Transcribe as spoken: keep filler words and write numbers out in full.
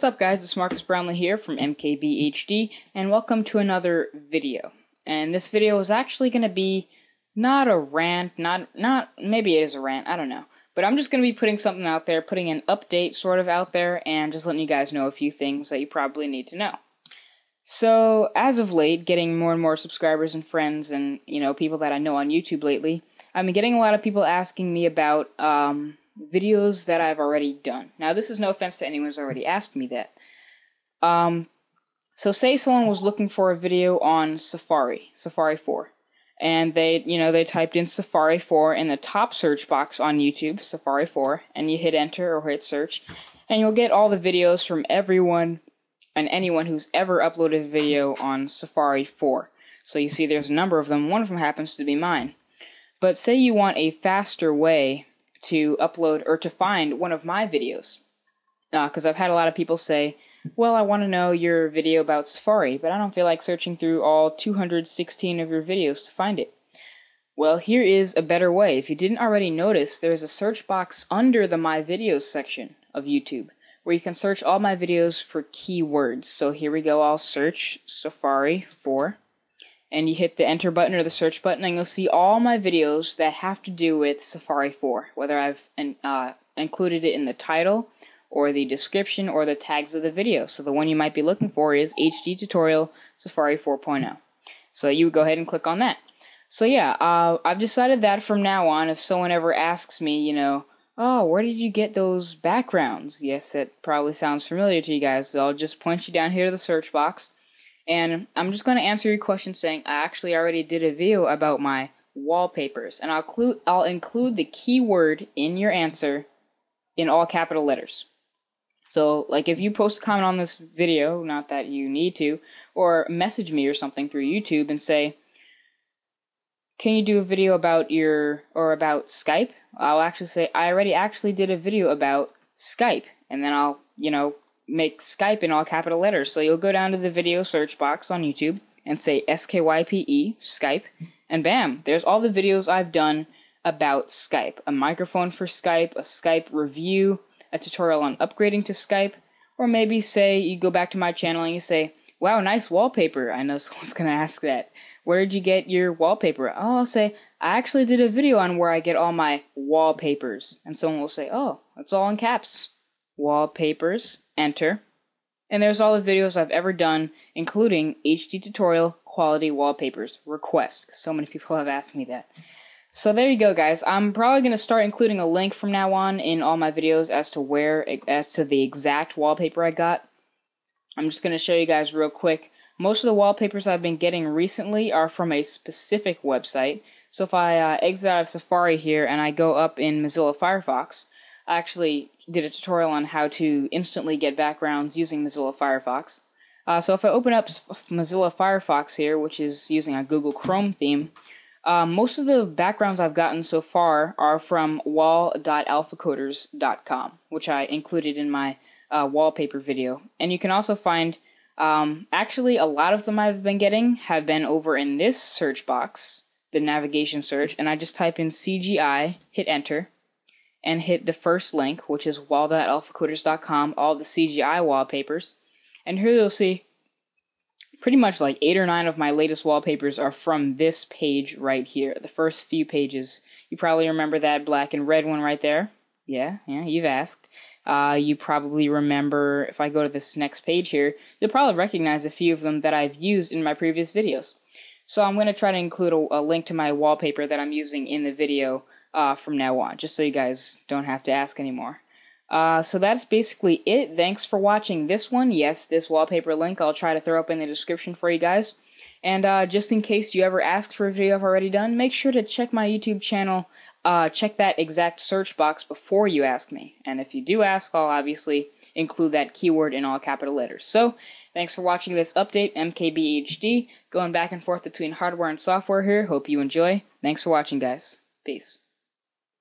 What's up, guys? It's Marques Brownlee here from M K B H D, and welcome to another video. And this video is actually going to be not a rant, not, not, maybe it is a rant, I don't know. But I'm just going to be putting something out there, putting an update sort of out there, and just letting you guys know a few things that you probably need to know. So, as of late, getting more and more subscribers and friends and, you know, people that I know on YouTube lately, I've been getting a lot of people asking me about, um... videos that I've already done. Now, this is no offense to anyone who's already asked me that. Um, so say someone was looking for a video on Safari, Safari four, and they, you know, they typed in Safari four in the top search box on YouTube, Safari four, and you hit enter or hit search, and you'll get all the videos from everyone and anyone who's ever uploaded a video on Safari four. So you see there's a number of them. One of them happens to be mine. But say you want a faster way to upload or to find one of my videos, because uh, I've had a lot of people say, well, I want to know your video about Safari, but I don't feel like searching through all two hundred sixteen of your videos to find it. Well, here is a better way. If you didn't already notice, there's a search box under the My Videos section of YouTube where you can search all my videos for keywords. So here we go. I'll search Safari four, and you hit the enter button or the search button, and you'll see all my videos that have to do with Safari four, whether I've uh, included it in the title or the description or the tags of the video. So the one you might be looking for is H D Tutorial Safari four point oh. So you would go ahead and click on that. So yeah, uh, I've decided that from now on, if someone ever asks me, you know, oh, where did you get those backgrounds? Yes, that probably sounds familiar to you guys, so I'll just point you down here to the search box. And I'm just going to answer your question saying I actually already did a video about my wallpapers. And I'll include, I'll include the keyword in your answer in all capital letters. So, like, if you post a comment on this video, not that you need to, or message me or something through YouTube and say, can you do a video about your, or about Skype? I'll actually say, I already actually did a video about Skype. And then I'll, you know, make Skype in all capital letters. So you'll go down to the video search box on YouTube and say S K Y P E, Skype, and bam, there's all the videos I've done about Skype. A microphone for Skype, a Skype review, a tutorial on upgrading to Skype, or maybe say you go back to my channel and you say, wow, nice wallpaper. I know someone's going to ask that. Where did you get your wallpaper? Oh, I'll say, I actually did a video on where I get all my wallpapers. And someone will say, oh, that's all in caps. Wallpapers, enter, and there's all the videos I've ever done, including H D tutorial quality wallpapers request. So many people have asked me that. So there you go, guys. I'm probably going to start including a link from now on in all my videos as to where, as to the exact wallpaper I got. I'm just going to show you guys real quick. Most of the wallpapers I've been getting recently are from a specific website. So if I uh, exit out of Safari here and I go up in Mozilla Firefox, I actually did a tutorial on how to instantly get backgrounds using Mozilla Firefox. Uh, so if I open up Mozilla Firefox here, which is using a Google Chrome theme, uh, most of the backgrounds I've gotten so far are from wall dot alpha coders dot com, which I included in my uh, wallpaper video. And you can also find, um, actually a lot of them I've been getting have been over in this search box, the navigation search, and I just type in C G I, hit enter, and hit the first link, which is wall dot alpha coders dot com, all the C G I wallpapers. And here you'll see pretty much like eight or nine of my latest wallpapers are from this page right here, the first few pages. You probably remember that black and red one right there. Yeah, yeah, you've asked. Uh, you probably remember, if I go to this next page here, you'll probably recognize a few of them that I've used in my previous videos. So I'm going to try to include a, a link to my wallpaper that I'm using in the video Uh, from now on, just so you guys don't have to ask anymore. Uh, so that's basically it. Thanks for watching this one. Yes, this wallpaper link I'll try to throw up in the description for you guys. And uh, just in case you ever ask for a video I've already done, make sure to check my YouTube channel. Uh, check that exact search box before you ask me. And if you do ask, I'll obviously include that keyword in all capital letters. So, thanks for watching this update, M K B H D. Going back and forth between hardware and software here. Hope you enjoy. Thanks for watching, guys. Peace.